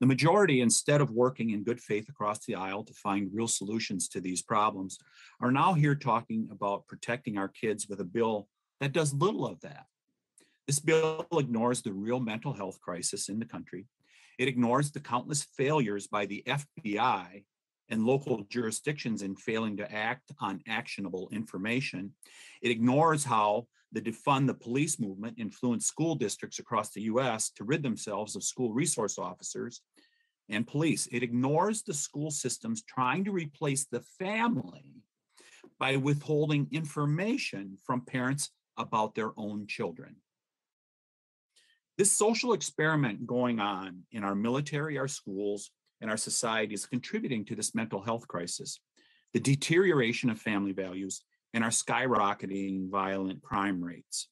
The majority, instead of working in good faith across the aisle to find real solutions to these problems, are now here talking about protecting our kids with a bill that does little of that. This bill ignores the real mental health crisis in the country. It ignores the countless failures by the FBI and local jurisdictions in failing to act on actionable information. It ignores how the defund the police movement influenced school districts across the U.S. to rid themselves of school resource officers and police. It ignores the school systems trying to replace the family by withholding information from parents about their own children. This social experiment going on in our military, our schools, and our society is contributing to this mental health crisis, the deterioration of family values, and our skyrocketing violent crime rates.